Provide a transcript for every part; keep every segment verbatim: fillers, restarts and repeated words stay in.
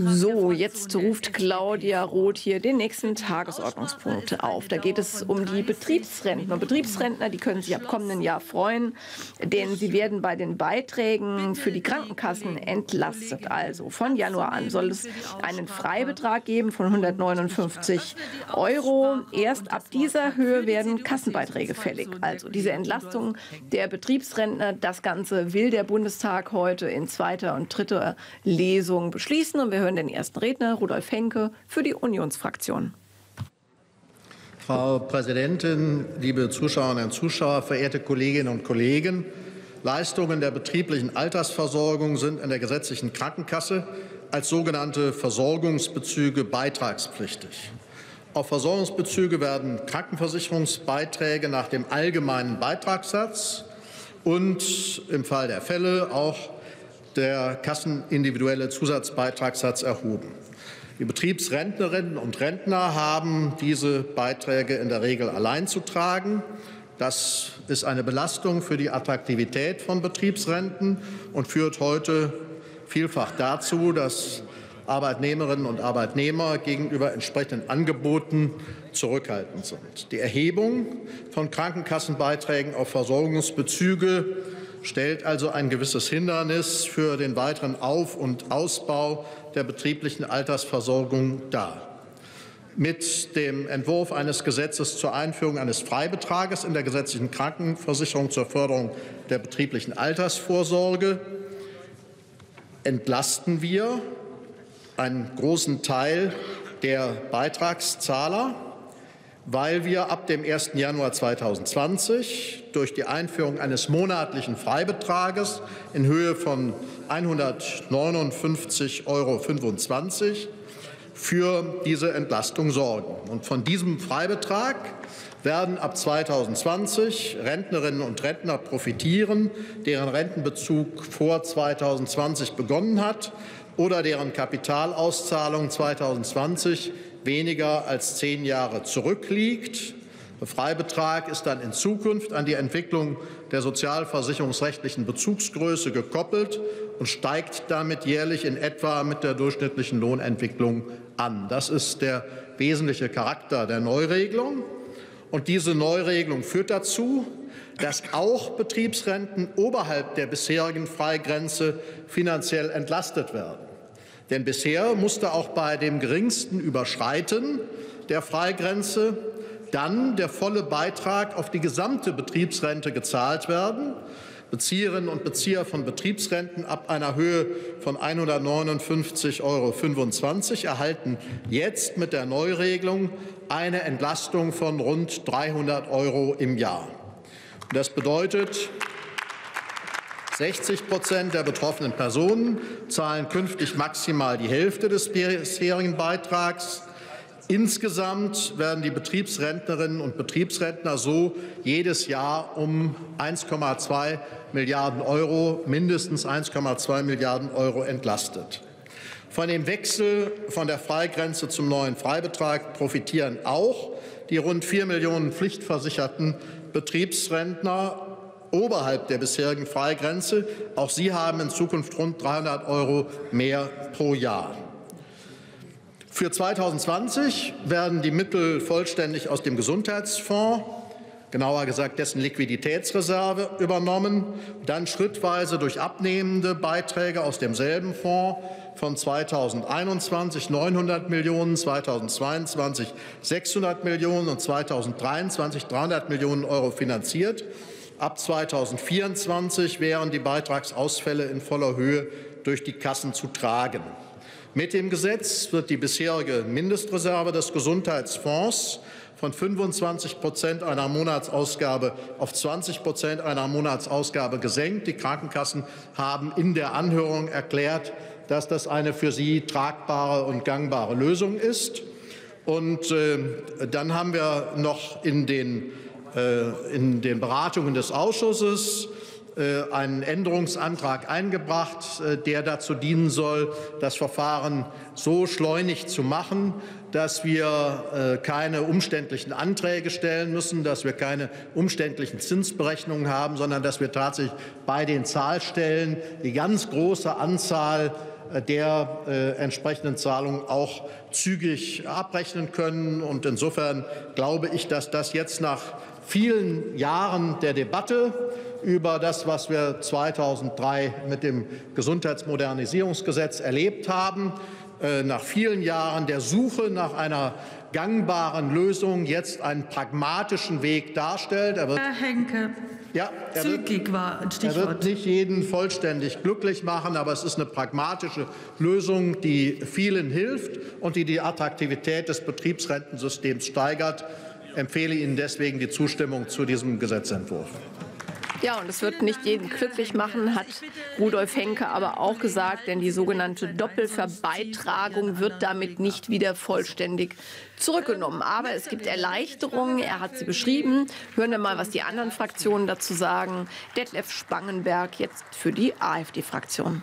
So, jetzt ruft Claudia Roth hier den nächsten Tagesordnungspunkt auf. Da geht es um die Betriebsrentner. Betriebsrentner, die können sich ab kommenden Jahr freuen, denn sie werden bei den Beiträgen für die Krankenkassen entlastet. Also von Januar an soll es einen Freibetrag geben von hundertneunundfünfzig Euro. Erst ab dieser Höhe werden Kassenbeiträge fällig. Also diese Entlastung der Betriebsrentner, das Ganze will der Bundestag heute in zweiter und dritter Lesung beschließen. Und wir hören den ersten Redner, Rudolf Henke, für die Unionsfraktion. Frau Präsidentin, liebe Zuschauerinnen und Zuschauer, verehrte Kolleginnen und Kollegen! Leistungen der betrieblichen Altersversorgung sind in der gesetzlichen Krankenkasse als sogenannte Versorgungsbezüge beitragspflichtig. Auf Versorgungsbezüge werden Krankenversicherungsbeiträge nach dem allgemeinen Beitragssatz und im Fall der Fälle auch der kassenindividuelle Zusatzbeitragssatz erhoben. Die Betriebsrentnerinnen und Rentner haben diese Beiträge in der Regel allein zu tragen. Das ist eine Belastung für die Attraktivität von Betriebsrenten und führt heute vielfach dazu, dass Arbeitnehmerinnen und Arbeitnehmer gegenüber entsprechenden Angeboten zurückhaltend sind. Die Erhebung von Krankenkassenbeiträgen auf Versorgungsbezüge stellt also ein gewisses Hindernis für den weiteren Auf- und Ausbau der betrieblichen Altersversorgung dar. Mit dem Entwurf eines Gesetzes zur Einführung eines Freibetrages in der gesetzlichen Krankenversicherung zur Förderung der betrieblichen Altersvorsorge entlasten wir einen großen Teil der Beitragszahler, weil wir ab dem ersten Januar zweitausendzwanzig durch die Einführung eines monatlichen Freibetrages in Höhe von hundertneunundfünfzig Euro fünfundzwanzig für diese Entlastung sorgen. Und von diesem Freibetrag werden ab zweitausendzwanzig Rentnerinnen und Rentner profitieren, deren Rentenbezug vor zweitausendzwanzig begonnen hat oder deren Kapitalauszahlung zweitausendzwanzig weniger als zehn Jahre zurückliegt. Der Freibetrag ist dann in Zukunft an die Entwicklung der sozialversicherungsrechtlichen Bezugsgröße gekoppelt und steigt damit jährlich in etwa mit der durchschnittlichen Lohnentwicklung an. Das ist der wesentliche Charakter der Neuregelung. Und diese Neuregelung führt dazu, dass auch Betriebsrenten oberhalb der bisherigen Freigrenze finanziell entlastet werden. Denn bisher musste auch bei dem geringsten Überschreiten der Freigrenze dann der volle Beitrag auf die gesamte Betriebsrente gezahlt werden. Bezieherinnen und Bezieher von Betriebsrenten ab einer Höhe von hundertneunundfünfzig Euro fünfundzwanzig erhalten jetzt mit der Neuregelung eine Entlastung von rund dreihundert Euro im Jahr. Das bedeutet, sechzig Prozent der betroffenen Personen zahlen künftig maximal die Hälfte des bisherigen Beitrags. Insgesamt werden die Betriebsrentnerinnen und Betriebsrentner so jedes Jahr um eins Komma zwei Milliarden Euro, mindestens eins Komma zwei Milliarden Euro entlastet. Von dem Wechsel von der Freigrenze zum neuen Freibetrag profitieren auch die rund vier Millionen pflichtversicherten Betriebsrentner oberhalb der bisherigen Freigrenze. Auch sie haben in Zukunft rund dreihundert Euro mehr pro Jahr. Für zweitausendzwanzig werden die Mittel vollständig aus dem Gesundheitsfonds, genauer gesagt dessen Liquiditätsreserve, übernommen, dann schrittweise durch abnehmende Beiträge aus demselben Fonds von zweitausendeinundzwanzig neunhundert Millionen, zweitausendzweiundzwanzig sechshundert Millionen und zweitausenddreiundzwanzig dreihundert Millionen Euro finanziert. Ab zweitausendvierundzwanzig wären die Beitragsausfälle in voller Höhe durch die Kassen zu tragen. Mit dem Gesetz wird die bisherige Mindestreserve des Gesundheitsfonds von fünfundzwanzig Prozent einer Monatsausgabe auf zwanzig Prozent einer Monatsausgabe gesenkt. Die Krankenkassen haben in der Anhörung erklärt, dass das eine für sie tragbare und gangbare Lösung ist. Und äh, dann haben wir noch in den, äh, in den Beratungen des Ausschusses äh, einen Änderungsantrag eingebracht, äh, der dazu dienen soll, das Verfahren so schleunig zu machen, dass wir äh, keine umständlichen Anträge stellen müssen, dass wir keine umständlichen Zinsberechnungen haben, sondern dass wir tatsächlich bei den Zahlstellen die ganz große Anzahl der äh, entsprechenden Zahlungen auch zügig abrechnen können. Und insofern glaube ich, dass das jetzt nach vielen Jahren der Debatte über das, was wir zweitausenddrei mit dem Gesundheitsmodernisierungsgesetz erlebt haben, äh, nach vielen Jahren der Suche nach einer gangbaren Lösung jetzt einen pragmatischen Weg darstellt. Er wird, Herr Henke, ja, er zügig wird, war ein Stichwort. Er wird nicht jeden vollständig glücklich machen, aber es ist eine pragmatische Lösung, die vielen hilft und die die Attraktivität des Betriebsrentensystems steigert. Ich empfehle Ihnen deswegen die Zustimmung zu diesem Gesetzentwurf. Ja, und es wird nicht jeden glücklich machen, hat Rudolf Henke aber auch gesagt, denn die sogenannte Doppelverbeitragung wird damit nicht wieder vollständig zurückgenommen. Aber es gibt Erleichterungen, er hat sie beschrieben. Hören wir mal, was die anderen Fraktionen dazu sagen. Detlef Spangenberg jetzt für die AfD-Fraktion.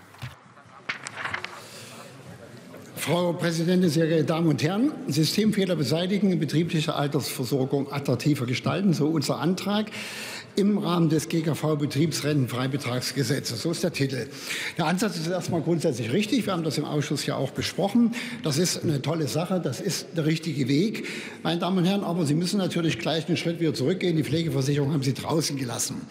Frau Präsidentin, sehr geehrte Damen und Herren! Systemfehler beseitigen, betriebliche Altersversorgung attraktiver gestalten, so unser Antrag im Rahmen des G K V-Betriebsrentenfreibetragsgesetzes. So ist der Titel. Der Ansatz ist erstmal grundsätzlich richtig. Wir haben das im Ausschuss ja auch besprochen. Das ist eine tolle Sache. Das ist der richtige Weg, meine Damen und Herren. Aber Sie müssen natürlich gleich einen Schritt wieder zurückgehen. Die Pflegeversicherung haben Sie draußen gelassen.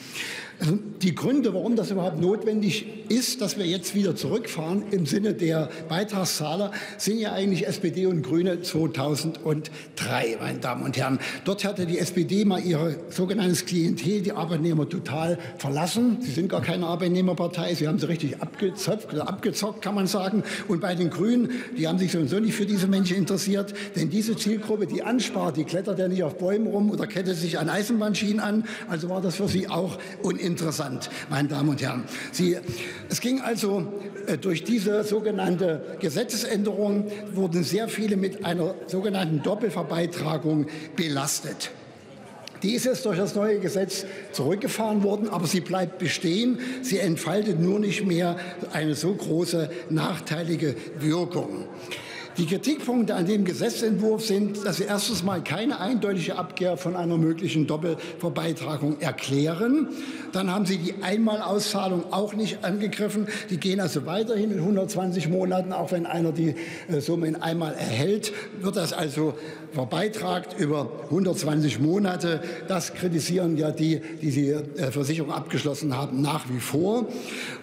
Die Gründe, warum das überhaupt notwendig ist, dass wir jetzt wieder zurückfahren im Sinne der Beitragszahler, sind ja eigentlich S P D und Grüne zweitausenddrei, meine Damen und Herren. Dort hatte die S P D mal ihr sogenanntes Klientel, die Arbeitnehmer, total verlassen. Sie sind gar keine Arbeitnehmerpartei, sie haben sie richtig abgezöpft, abgezockt, kann man sagen. Und bei den Grünen, die haben sich sowieso nicht für diese Menschen interessiert, denn diese Zielgruppe, die anspart, die klettert ja nicht auf Bäumen rum oder kettet sich an Eisenbahnschienen an. Also war das für sie auch uninteressant. Interessant, meine Damen und Herren. Sie, es ging also äh, durch diese sogenannte Gesetzesänderung, wurden sehr viele mit einer sogenannten Doppelverbeitragung belastet. Die ist durch das neue Gesetz zurückgefahren worden, aber sie bleibt bestehen. Sie entfaltet nur nicht mehr eine so große nachteilige Wirkung. Die Kritikpunkte an dem Gesetzentwurf sind, dass Sie erstens mal keine eindeutige Abkehr von einer möglichen Doppelverbeitragung erklären. Dann haben Sie die Einmalauszahlung auch nicht angegriffen. Die gehen also weiterhin in hundertzwanzig Monaten, auch wenn einer die Summe in einmal erhält, wird das also verbeitragt über hundertzwanzig Monate. Das kritisieren ja die, die die Versicherung abgeschlossen haben, nach wie vor.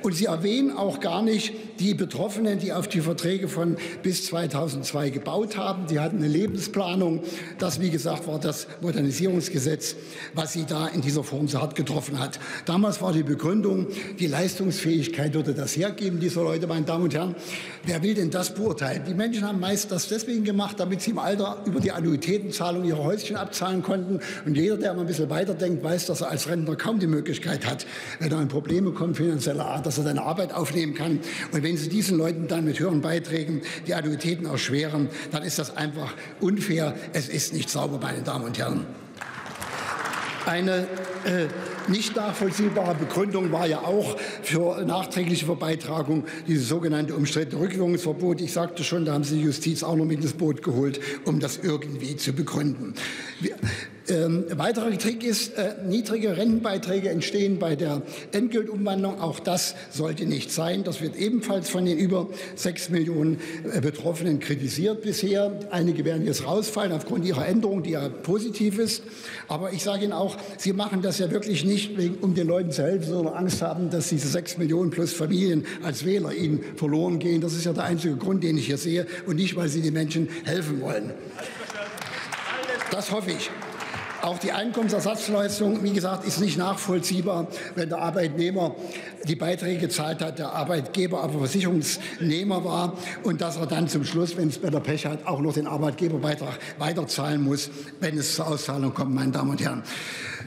Und Sie erwähnen auch gar nicht die Betroffenen, die auf die Verträge von bis zweitausendzwei gebaut haben. Die hatten eine Lebensplanung. Das, wie gesagt, war das Modernisierungsgesetz, was Sie da in dieser Form so hart getroffen hat. Damals war die Begründung, die Leistungsfähigkeit würde das hergeben, dieser Leute, meine Damen und Herren. Wer will denn das beurteilen? Die Menschen haben meist das deswegen gemacht, damit sie im Alter über die Annuitätenzahlung ihre Häuschen abzahlen konnten. Und jeder, der mal ein bisschen weiterdenkt, weiß, dass er als Rentner kaum die Möglichkeit hat, wenn er in Probleme kommt finanzieller Art, dass er seine Arbeit aufnehmen kann. Und wenn Sie diesen Leuten dann mit höheren Beiträgen die Annuitäten erschweren, dann ist das einfach unfair. Es ist nicht sauber, meine Damen und Herren. Eine äh, nicht nachvollziehbare Begründung war ja auch für nachträgliche Verbeitragung dieses sogenannte umstrittene Rückführungsverbot. Ich sagte schon, da haben Sie die Justiz auch noch mit ins Boot geholt, um das irgendwie zu begründen. Wir Ähm, weiterer Trick ist, äh, niedrige Rentenbeiträge entstehen bei der Entgeltumwandlung. Auch das sollte nicht sein. Das wird ebenfalls von den über sechs Millionen äh, Betroffenen kritisiert bisher. Einige werden jetzt rausfallen aufgrund ihrer Änderung, die ja positiv ist. Aber ich sage Ihnen auch, Sie machen das ja wirklich nicht, wegen, um den Leuten zu helfen, sondern Angst haben, dass diese sechs Millionen plus Familien als Wähler Ihnen verloren gehen. Das ist ja der einzige Grund, den ich hier sehe, und nicht, weil Sie den Menschen helfen wollen. Das hoffe ich. Auch die Einkommensersatzleistung, wie gesagt, ist nicht nachvollziehbar, wenn der Arbeitnehmer die Beiträge gezahlt hat, der Arbeitgeber aber Versicherungsnehmer war und dass er dann zum Schluss, wenn es bei der Pech hat, auch noch den Arbeitgeberbeitrag weiterzahlen muss, wenn es zur Auszahlung kommt, meine Damen und Herren.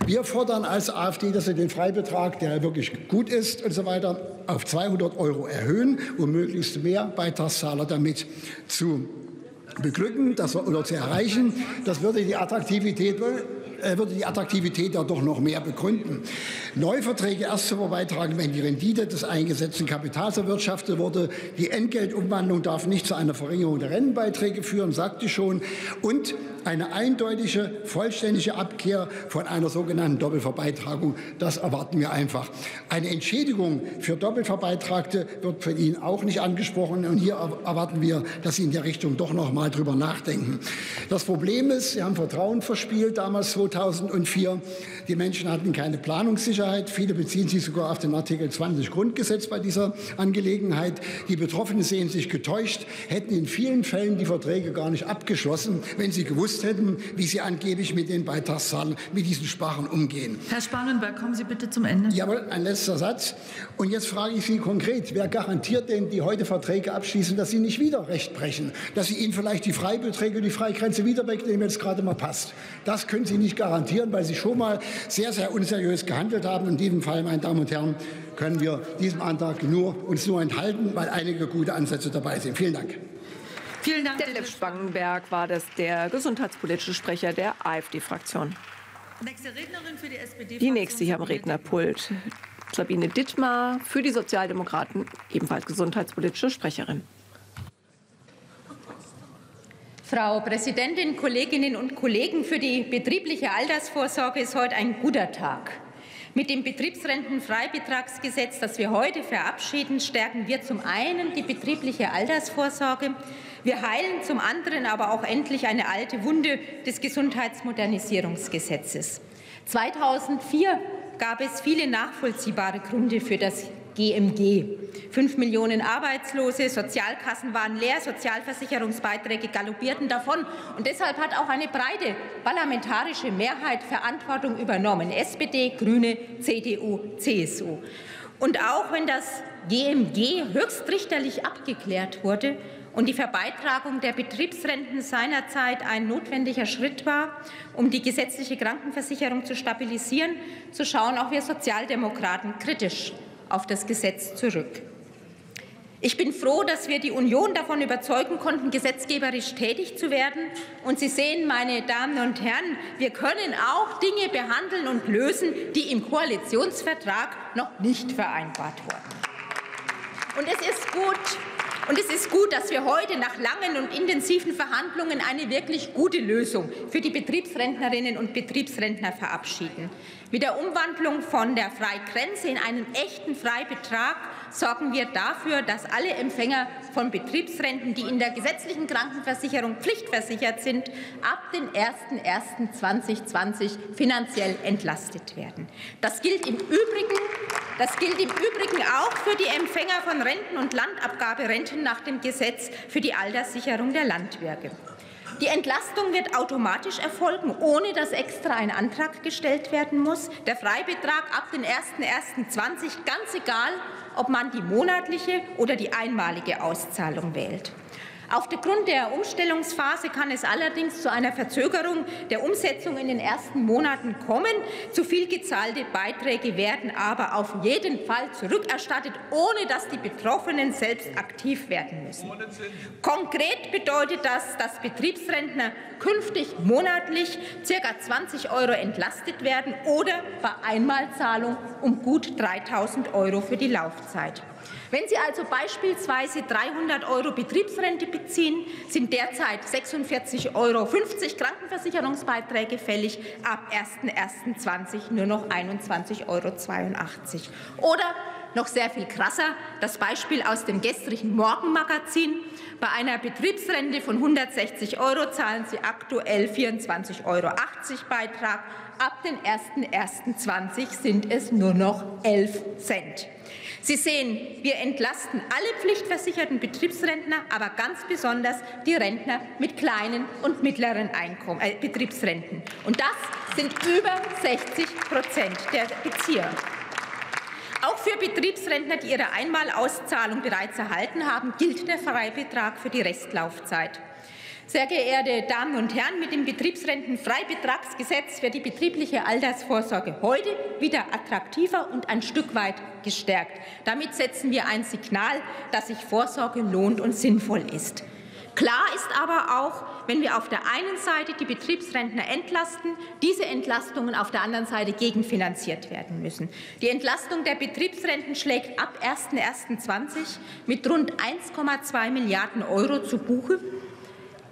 Wir fordern als AfD, dass Sie den Freibetrag, der wirklich gut ist und so weiter, auf zweihundert Euro erhöhen, um möglichst mehr Beitragszahler damit zu beglücken das, oder zu erreichen. Das würde die Attraktivität... würde die Attraktivität ja doch noch mehr begründen. Neuverträge erst so beitragen, wenn die Rendite des eingesetzten Kapitals erwirtschaftet wurde. Die Entgeltumwandlung darf nicht zu einer Verringerung der Rentenbeiträge führen, sagte ich schon. Und eine eindeutige, vollständige Abkehr von einer sogenannten Doppelverbeitragung, das erwarten wir einfach. Eine Entschädigung für Doppelverbeitragte wird von Ihnen auch nicht angesprochen. Und hier erwarten wir, dass Sie in der Richtung doch noch mal drüber nachdenken. Das Problem ist, Sie haben Vertrauen verspielt, damals zweitausendvier. Die Menschen hatten keine Planungssicherheit. Viele beziehen sich sogar auf den Artikel zwanzig Grundgesetz bei dieser Angelegenheit. Die Betroffenen sehen sich getäuscht, hätten in vielen Fällen die Verträge gar nicht abgeschlossen, wenn sie gewusst hätten, wie Sie angeblich mit den Beitragszahlern, mit diesen Sparern umgehen. Herr Spangenberg, kommen Sie bitte zum Ende. Jawohl, ein letzter Satz. Und jetzt frage ich Sie konkret, wer garantiert denn, die heute Verträge abschließen, dass sie nicht wieder Recht brechen? Dass Sie ihnen vielleicht die Freibeträge und die Freigrenze wieder wegnehmen, wenn es gerade mal passt? Das können Sie nicht garantieren, weil Sie schon mal sehr, sehr unseriös gehandelt haben. Und in diesem Fall, meine Damen und Herren, können wir diesem Antrag nur, uns nur enthalten, weil einige gute Ansätze dabei sind. Vielen Dank. Vielen Dank. Detlef Spangenberg war das, der gesundheitspolitische Sprecher der A f D-Fraktion. Die nächste hier am Rednerpult, Sabine Dittmar, für die Sozialdemokraten, ebenfalls gesundheitspolitische Sprecherin. Frau Präsidentin, Kolleginnen und Kollegen, für die betriebliche Altersvorsorge ist heute ein guter Tag. Mit dem Betriebsrentenfreibetragsgesetz, das wir heute verabschieden, stärken wir zum einen die betriebliche Altersvorsorge. Wir heilen zum anderen aber auch endlich eine alte Wunde des Gesundheitsmodernisierungsgesetzes. zweitausendvier gab es viele nachvollziehbare Gründe für das G M G. Fünf Millionen Arbeitslose, Sozialkassen waren leer, Sozialversicherungsbeiträge galoppierten davon. Und deshalb hat auch eine breite parlamentarische Mehrheit Verantwortung übernommen. S P D, Grüne, C D U, C S U. Und auch wenn das G M G höchstrichterlich abgeklärt wurde und die Verbeitragung der Betriebsrenten seinerzeit ein notwendiger Schritt war, um die gesetzliche Krankenversicherung zu stabilisieren, so schauen auch wir Sozialdemokraten kritisch auf das Gesetz zurück. Ich bin froh, dass wir die Union davon überzeugen konnten, gesetzgeberisch tätig zu werden. Und Sie sehen, meine Damen und Herren, wir können auch Dinge behandeln und lösen, die im Koalitionsvertrag noch nicht vereinbart wurden. Und es ist gut, Und es ist gut, dass wir heute nach langen und intensiven Verhandlungen eine wirklich gute Lösung für die Betriebsrentnerinnen und Betriebsrentner verabschieden. Mit der Umwandlung von der Freigrenze in einen echten Freibetrag sorgen wir dafür, dass alle Empfänger von Betriebsrenten, die in der gesetzlichen Krankenversicherung pflichtversichert sind, ab dem ersten ersten zweitausendzwanzig finanziell entlastet werden. Das gilt im Übrigen, das gilt im Übrigen auch für die Empfänger von Renten- und Landabgaberenten nach dem Gesetz für die Alterssicherung der Landwirte. Die Entlastung wird automatisch erfolgen, ohne dass extra ein Antrag gestellt werden muss. Der Freibetrag ab dem ersten ersten zweitausendzwanzig, ganz egal, ob man die monatliche oder die einmalige Auszahlung wählt. Aufgrund der Umstellungsphase kann es allerdings zu einer Verzögerung der Umsetzung in den ersten Monaten kommen. Zu viel gezahlte Beiträge werden aber auf jeden Fall zurückerstattet, ohne dass die Betroffenen selbst aktiv werden müssen. Konkret bedeutet das, dass Betriebsrentner künftig monatlich ca. zwanzig Euro entlastet werden oder bei Einmalzahlung um gut dreitausend Euro für die Laufzeit. Wenn Sie also beispielsweise dreihundert Euro Betriebsrente beziehen, sind derzeit sechsundvierzig Euro fünfzig Krankenversicherungsbeiträge fällig, ab ersten ersten zweitausendzwanzig nur noch einundzwanzig Euro zweiundachtzig. Oder noch sehr viel krasser, das Beispiel aus dem gestrigen Morgenmagazin. Bei einer Betriebsrente von hundertsechzig Euro zahlen Sie aktuell vierundzwanzig Euro achtzig Beitrag. Ab dem ersten ersten zweitausendzwanzig sind es nur noch elf Cent. Sie sehen, wir entlasten alle pflichtversicherten Betriebsrentner, aber ganz besonders die Rentner mit kleinen und mittleren Einkommen, äh, Betriebsrenten. Und das sind über sechzig Prozent der Bezieher. Auch für Betriebsrentner, die ihre Einmalauszahlung bereits erhalten haben, gilt der Freibetrag für die Restlaufzeit. Sehr geehrte Damen und Herren, mit dem Betriebsrentenfreibetragsgesetz wird die betriebliche Altersvorsorge heute wieder attraktiver und ein Stück weit gestärkt. Damit setzen wir ein Signal, dass sich Vorsorge lohnt und sinnvoll ist. Klar ist aber auch, wenn wir auf der einen Seite die Betriebsrentner entlasten, diese Entlastungen auf der anderen Seite gegenfinanziert werden müssen. Die Entlastung der Betriebsrenten schlägt ab ersten ersten zwanzig mit rund eins Komma zwei Milliarden Euro zu Buche.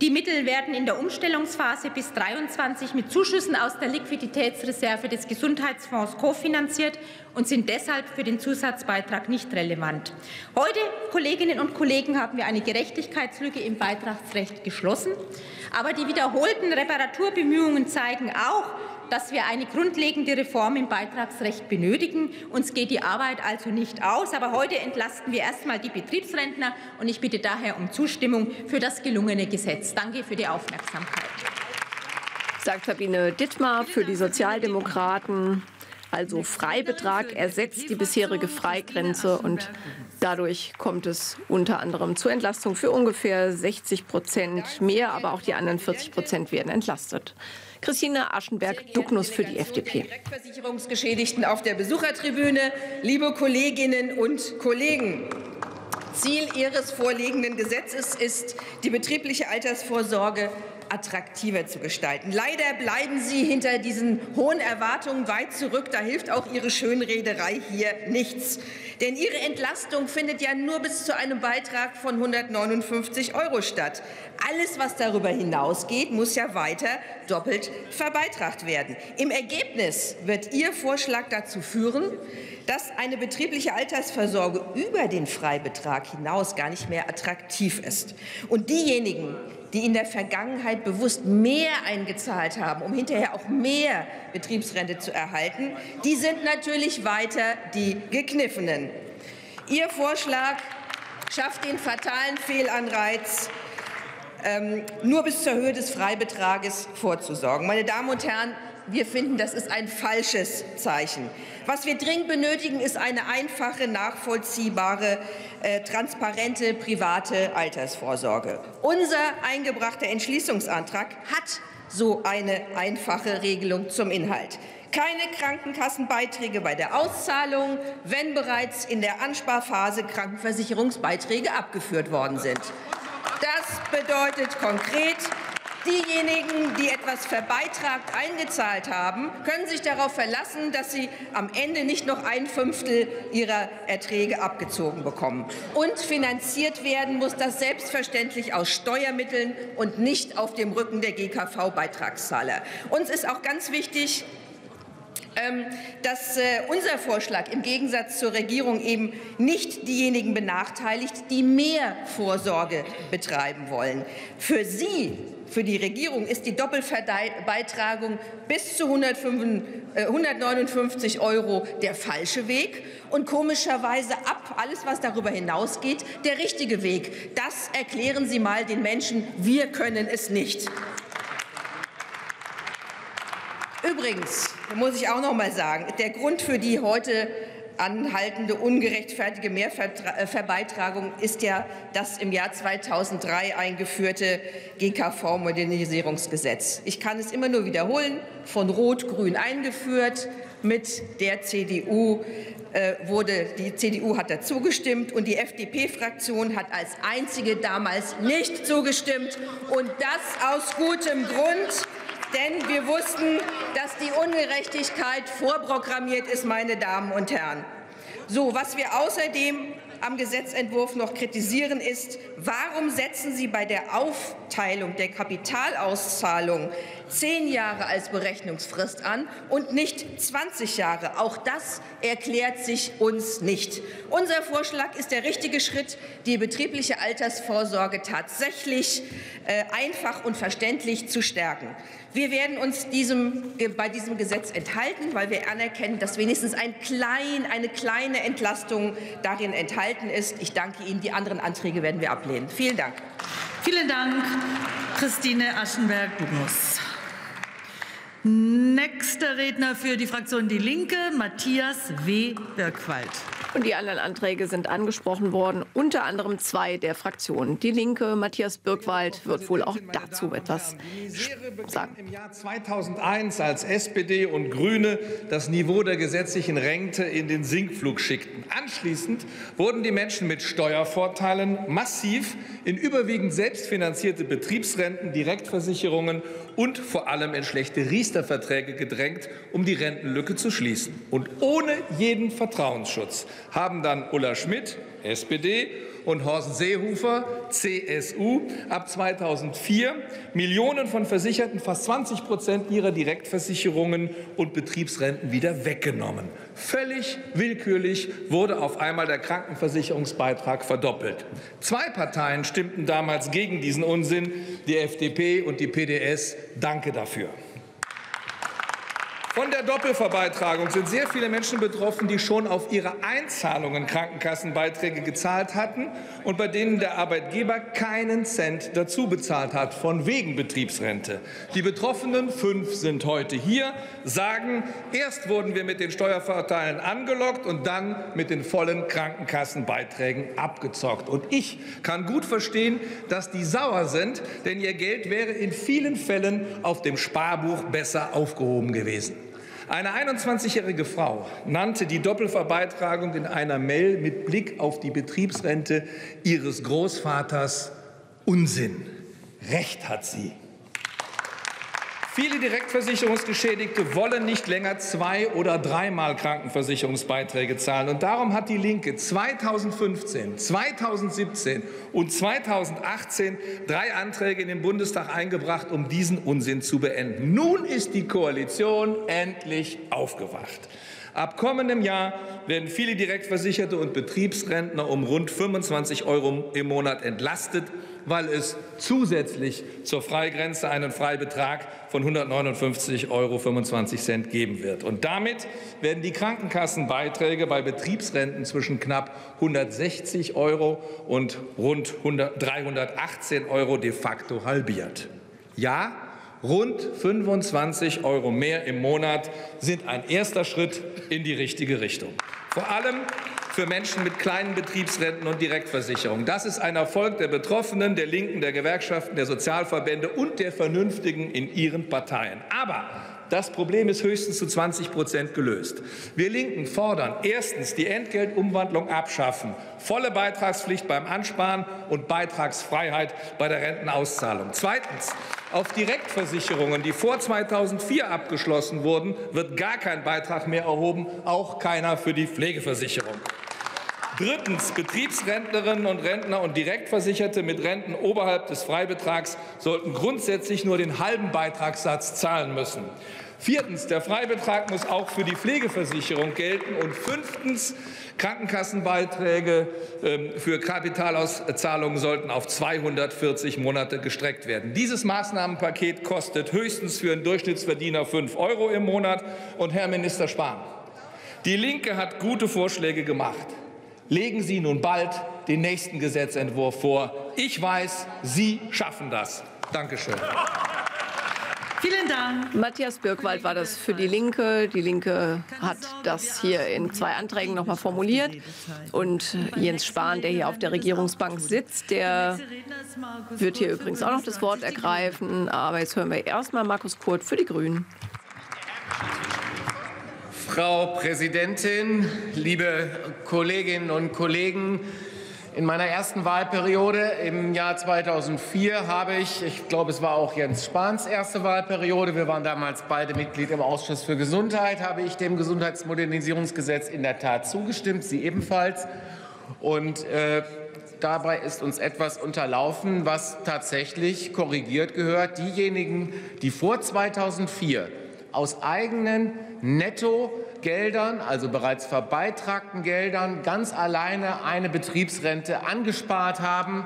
Die Mittel werden in der Umstellungsphase bis zweitausenddreiundzwanzig mit Zuschüssen aus der Liquiditätsreserve des Gesundheitsfonds kofinanziert und sind deshalb für den Zusatzbeitrag nicht relevant. Heute, Kolleginnen und Kollegen, haben wir eine Gerechtigkeitslücke im Beitragsrecht geschlossen. Aber die wiederholten Reparaturbemühungen zeigen auch, dass wir eine grundlegende Reform im Beitragsrecht benötigen. Uns geht die Arbeit also nicht aus. Aber heute entlasten wir erst einmal die Betriebsrentner. Und ich bitte daher um Zustimmung für das gelungene Gesetz. Danke für die Aufmerksamkeit. Sagt Sabine Dittmar für die Sozialdemokraten. Also Freibetrag ersetzt die bisherige Freigrenze. Und dadurch kommt es unter anderem zur Entlastung für ungefähr sechzig Prozent mehr. Aber auch die anderen vierzig Prozent werden entlastet. Christina Aschenberg-Dugnus für die F D P. Der Direktversicherungsgeschädigten auf der Besuchertribüne. Liebe Kolleginnen und Kollegen, Ziel Ihres vorliegenden Gesetzes ist, die betriebliche Altersvorsorge attraktiver zu gestalten. Leider bleiben Sie hinter diesen hohen Erwartungen weit zurück. Da hilft auch Ihre Schönrederei hier nichts. Denn Ihre Entlastung findet ja nur bis zu einem Beitrag von hundertneunundfünfzig Euro statt. Alles, was darüber hinausgeht, muss ja weiter doppelt verbeitragt werden. Im Ergebnis wird Ihr Vorschlag dazu führen, dass eine betriebliche Altersvorsorge über den Freibetrag hinaus gar nicht mehr attraktiv ist. Und diejenigen, die in der Vergangenheit bewusst mehr eingezahlt haben, um hinterher auch mehr Betriebsrente zu erhalten, die sind natürlich weiter die Gekniffenen. Ihr Vorschlag schafft den fatalen Fehlanreiz, nur bis zur Höhe des Freibetrages vorzusorgen. Meine Damen und Herren, wir finden, das ist ein falsches Zeichen. Was wir dringend benötigen, ist eine einfache, nachvollziehbare, äh, transparente, private Altersvorsorge. Unser eingebrachter Entschließungsantrag hat so eine einfache Regelung zum Inhalt. Keine Krankenkassenbeiträge bei der Auszahlung, wenn bereits in der Ansparphase Krankenversicherungsbeiträge abgeführt worden sind. Das bedeutet konkret, diejenigen, die etwas verbeitragt eingezahlt haben, können sich darauf verlassen, dass sie am Ende nicht noch ein Fünftel ihrer Erträge abgezogen bekommen. Und finanziert werden muss das selbstverständlich aus Steuermitteln und nicht auf dem Rücken der G K V-Beitragszahler. Uns ist auch ganz wichtig, dass unser Vorschlag im Gegensatz zur Regierung eben nicht diejenigen benachteiligt, die mehr Vorsorge betreiben wollen. Für sie, für die Regierung, ist die Doppelverbeitragung bis zu hundertneunundfünfzig Euro der falsche Weg und komischerweise ab alles, was darüber hinausgeht, der richtige Weg. Das erklären Sie mal den Menschen. Wir können es nicht. Übrigens, muss ich auch noch mal sagen, der Grund für die heute anhaltende ungerechtfertigte Mehrverbeitragung ist ja das im Jahr zweitausenddrei eingeführte G K V-Modernisierungsgesetz. Ich kann es immer nur wiederholen, von Rot-Grün eingeführt, mit der C D U äh, wurde, die C D U hat dazu gestimmt und die F D P-Fraktion hat als einzige damals nicht zugestimmt, und das aus gutem Grund. Denn wir wussten, dass die Ungerechtigkeit vorprogrammiert ist, meine Damen und Herren. So, was wir außerdem am Gesetzentwurf noch kritisieren, ist, warum setzen Sie bei der Aufteilung der Kapitalauszahlung zehn Jahre als Berechnungsfrist an und nicht zwanzig Jahre? Auch das erklärt sich uns nicht. Unser Vorschlag ist der richtige Schritt, die betriebliche Altersvorsorge tatsächlich äh, einfach und verständlich zu stärken. Wir werden uns diesem, bei diesem Gesetz enthalten, weil wir anerkennen, dass wenigstens ein klein, eine kleine Entlastung darin enthalten ist. Ich danke Ihnen. Die anderen Anträge werden wir ablehnen. Vielen Dank. Vielen Dank, Christine Aschenberg-Dugnus. Nächster Redner für die Fraktion Die Linke, Matthias W. Birkwald. Und die anderen Anträge sind angesprochen worden, unter anderem zwei der Fraktionen. Die Linke, Matthias Birkwald, wird wohl auch dazu etwas sagen. Im Jahr zweitausendeins, als S P D und Grüne das Niveau der gesetzlichen Rente in den Sinkflug schickten. Anschließend wurden die Menschen mit Steuervorteilen massiv in überwiegend selbstfinanzierte Betriebsrenten, Direktversicherungen und vor allem in schlechte Riester-Verträge gedrängt, um die Rentenlücke zu schließen. Und ohne jeden Vertrauensschutz haben dann Ulla Schmidt, S P D, und Horst Seehofer, C S U, ab zweitausendvier Millionen von Versicherten, fast zwanzig Prozent ihrer Direktversicherungen und Betriebsrenten wieder weggenommen. Völlig willkürlich wurde auf einmal der Krankenversicherungsbeitrag verdoppelt. Zwei Parteien stimmten damals gegen diesen Unsinn, die F D P und die P D S. Danke dafür. Von der Doppelverbeitragung sind sehr viele Menschen betroffen, die schon auf ihre Einzahlungen Krankenkassenbeiträge gezahlt hatten und bei denen der Arbeitgeber keinen Cent dazu bezahlt hat, von wegen Betriebsrente. Die Betroffenen, fünf sind heute hier, sagen, erst wurden wir mit den Steuervorteilen angelockt und dann mit den vollen Krankenkassenbeiträgen abgezockt. Und ich kann gut verstehen, dass die sauer sind, denn ihr Geld wäre in vielen Fällen auf dem Sparbuch besser aufgehoben gewesen. Eine einundzwanzigjährige Frau nannte die Doppelverbeitragung in einer Mail mit Blick auf die Betriebsrente ihres Großvaters Unsinn. Recht hat sie. Viele Direktversicherungsgeschädigte wollen nicht länger zwei- oder dreimal Krankenversicherungsbeiträge zahlen. Und darum hat die Linke zweitausendfünfzehn, zweitausendsiebzehn und zweitausendachtzehn drei Anträge in den Bundestag eingebracht, um diesen Unsinn zu beenden. Nun ist die Koalition endlich aufgewacht. Ab kommendem Jahr werden viele Direktversicherte und Betriebsrentner um rund fünfundzwanzig Euro im Monat entlastet, weil es zusätzlich zur Freigrenze einen Freibetrag von hundertneunundfünfzig Euro fünfundzwanzig geben wird. Und damit werden die Krankenkassenbeiträge bei Betriebsrenten zwischen knapp hundertsechzig Euro und rund dreihundertachtzehn Euro de facto halbiert. Ja, rund fünfundzwanzig Euro mehr im Monat sind ein erster Schritt in die richtige Richtung. Vor allem für Menschen mit kleinen Betriebsrenten und Direktversicherungen. Das ist ein Erfolg der Betroffenen, der Linken, der Gewerkschaften, der Sozialverbände und der Vernünftigen in ihren Parteien. Aber das Problem ist höchstens zu zwanzig Prozent gelöst. Wir Linken fordern erstens die Entgeltumwandlung abschaffen, volle Beitragspflicht beim Ansparen und Beitragsfreiheit bei der Rentenauszahlung. Zweitens, auf Direktversicherungen, die vor zweitausendvier abgeschlossen wurden, wird gar kein Beitrag mehr erhoben, auch keiner für die Pflegeversicherung. Drittens. Betriebsrentnerinnen und Rentner und Direktversicherte mit Renten oberhalb des Freibetrags sollten grundsätzlich nur den halben Beitragssatz zahlen müssen. Viertens. Der Freibetrag muss auch für die Pflegeversicherung gelten. Und fünftens. Krankenkassenbeiträge für Kapitalauszahlungen sollten auf zweihundertvierzig Monate gestreckt werden. Dieses Maßnahmenpaket kostet höchstens für einen Durchschnittsverdiener fünf Euro im Monat. Und Herr Minister Spahn, die Linke hat gute Vorschläge gemacht. Legen Sie nun bald den nächsten Gesetzentwurf vor. Ich weiß, Sie schaffen das. Dankeschön. Vielen Dank. Matthias Birkwald war das für die Linke. Die Linke hat das hier in zwei Anträgen noch mal formuliert. Und Jens Spahn, der hier auf der Regierungsbank sitzt, der wird hier übrigens auch noch das Wort ergreifen. Aber jetzt hören wir erst mal Markus Kurth für die Grünen. Frau Präsidentin, liebe Kolleginnen und Kollegen! In meiner ersten Wahlperiode im Jahr zweitausendvier habe ich, ich glaube, es war auch Jens Spahns erste Wahlperiode, wir waren damals beide Mitglied im Ausschuss für Gesundheit, habe ich dem Gesundheitsmodernisierungsgesetz in der Tat zugestimmt, Sie ebenfalls. Und äh, dabei ist uns etwas unterlaufen, was tatsächlich korrigiert gehört. Diejenigen, die vor zweitausendvier aus eigenen Nettogeldern, also bereits verbeitragten Geldern, ganz alleine eine Betriebsrente angespart haben.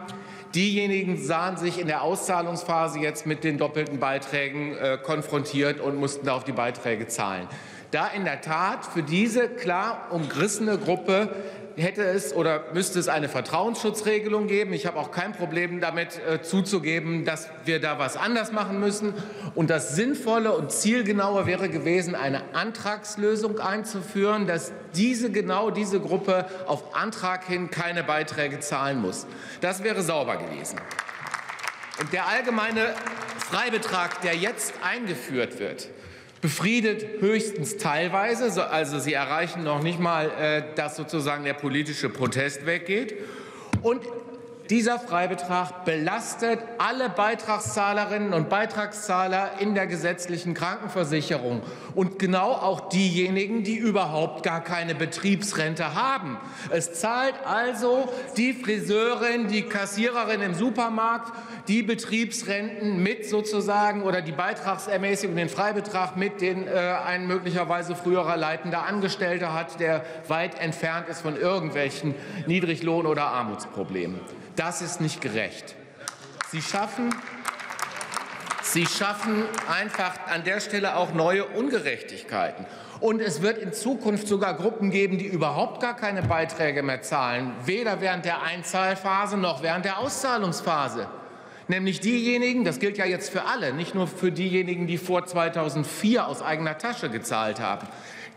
Diejenigen sahen sich in der Auszahlungsphase jetzt mit den doppelten Beiträgen äh, konfrontiert und mussten darauf die Beiträge zahlen. Da in der Tat für diese klar umrissene Gruppe hätte es oder müsste es eine Vertrauensschutzregelung geben. Ich habe auch kein Problem damit äh, zuzugeben, dass wir da was anders machen müssen. Und das Sinnvolle und Zielgenaue wäre gewesen, eine Antragslösung einzuführen, dass diese genau diese Gruppe auf Antrag hin keine Beiträge zahlen muss. Das wäre sauber gewesen. Und der allgemeine Freibetrag, der jetzt eingeführt wird, befriedet höchstens teilweise, also sie erreichen noch nicht mal, dass sozusagen der politische Protest weggeht. Und dieser Freibetrag belastet alle Beitragszahlerinnen und Beitragszahler in der gesetzlichen Krankenversicherung und genau auch diejenigen, die überhaupt gar keine Betriebsrente haben. Es zahlt also die Friseurin, die Kassiererin im Supermarkt die Betriebsrenten mit sozusagen oder die Beitragsermäßigung, den Freibetrag mit, den äh, ein möglicherweise früherer leitender Angestellter hat, der weit entfernt ist von irgendwelchen Niedriglohn- oder Armutsproblemen. Das ist nicht gerecht. Sie schaffen, Sie schaffen einfach an der Stelle auch neue Ungerechtigkeiten. Und es wird in Zukunft sogar Gruppen geben, die überhaupt gar keine Beiträge mehr zahlen, weder während der Einzahlphase noch während der Auszahlungsphase. Nämlich diejenigen, das gilt ja jetzt für alle, nicht nur für diejenigen, die vor zweitausendvier aus eigener Tasche gezahlt haben.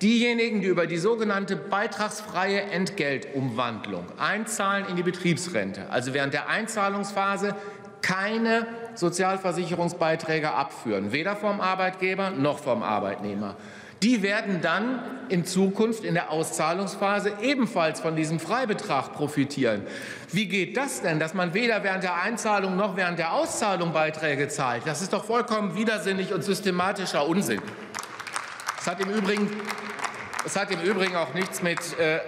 Diejenigen, die über die sogenannte beitragsfreie Entgeltumwandlung einzahlen in die Betriebsrente, also während der Einzahlungsphase keine Sozialversicherungsbeiträge abführen, weder vom Arbeitgeber noch vom Arbeitnehmer. Die werden dann in Zukunft in der Auszahlungsphase ebenfalls von diesem Freibetrag profitieren. Wie geht das denn, dass man weder während der Einzahlung noch während der Auszahlung Beiträge zahlt? Das ist doch vollkommen widersinnig und systematischer Unsinn. Es hat im Übrigen, es hat im Übrigen auch nichts mit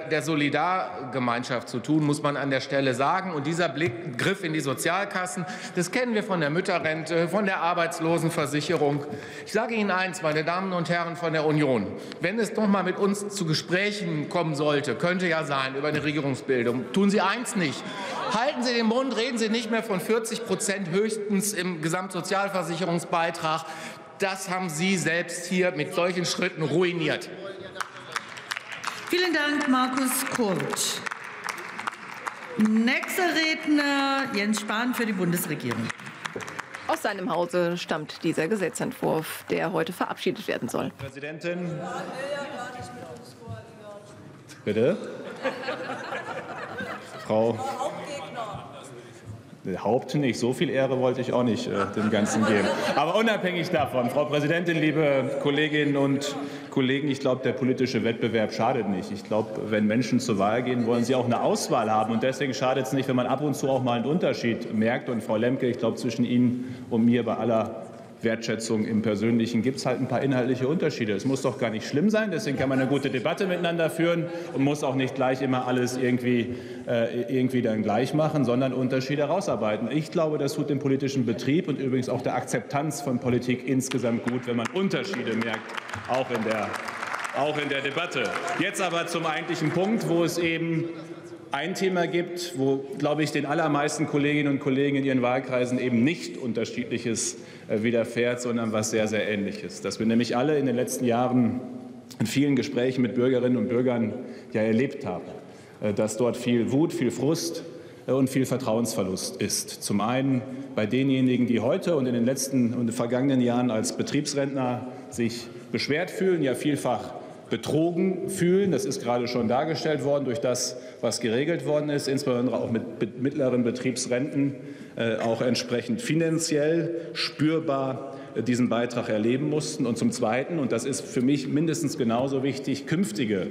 der Solidargemeinschaft zu tun, muss man an der Stelle sagen. Und dieser Blick, Griff in die Sozialkassen, das kennen wir von der Mütterrente, von der Arbeitslosenversicherung. Ich sage Ihnen eins, meine Damen und Herren von der Union, wenn es doch mal mit uns zu Gesprächen kommen sollte, könnte ja sein, über eine Regierungsbildung, tun Sie eins nicht. Halten Sie den Mund, reden Sie nicht mehr von vierzig Prozent höchstens im Gesamtsozialversicherungsbeitrag. Das haben Sie selbst hier mit solchen Schritten ruiniert. Vielen Dank, Markus Kurth. Nächster Redner Jens Spahn für die Bundesregierung. Aus seinem Hause stammt dieser Gesetzentwurf, der heute verabschiedet werden soll. Präsidentin. Bitte? Frau Haupt nicht, so viel Ehre wollte ich auch nicht äh, dem Ganzen geben. Aber unabhängig davon, Frau Präsidentin, liebe Kolleginnen und Kollegen, ich glaube, der politische Wettbewerb schadet nicht. Ich glaube, wenn Menschen zur Wahl gehen, wollen sie auch eine Auswahl haben. Und deswegen schadet es nicht, wenn man ab und zu auch mal einen Unterschied merkt. Und Frau Lemke, ich glaube, zwischen Ihnen und mir bei aller Wertschätzung im Persönlichen gibt es halt ein paar inhaltliche Unterschiede. Es muss doch gar nicht schlimm sein, deswegen kann man eine gute Debatte miteinander führen und muss auch nicht gleich immer alles irgendwie, äh, irgendwie dann gleich machen, sondern Unterschiede herausarbeiten. Ich glaube, das tut dem politischen Betrieb und übrigens auch der Akzeptanz von Politik insgesamt gut, wenn man Unterschiede merkt, auch in der, auch in der Debatte. Jetzt aber zum eigentlichen Punkt, wo es eben ein Thema gibt, wo, glaube ich, den allermeisten Kolleginnen und Kollegen in ihren Wahlkreisen eben nicht Unterschiedliches widerfährt, sondern was sehr, sehr Ähnliches. Dass wir nämlich alle in den letzten Jahren in vielen Gesprächen mit Bürgerinnen und Bürgern ja erlebt haben, dass dort viel Wut, viel Frust und viel Vertrauensverlust ist. Zum einen bei denjenigen, die heute und in den letzten und vergangenen Jahren als Betriebsrentner sich beschwert fühlen, ja vielfach betrogen fühlen. Das ist gerade schon dargestellt worden durch das, was geregelt worden ist, insbesondere auch mit mittleren Betriebsrenten, äh, auch entsprechend finanziell spürbar äh, diesen Beitrag erleben mussten. Und zum Zweiten, und das ist für mich mindestens genauso wichtig, künftige,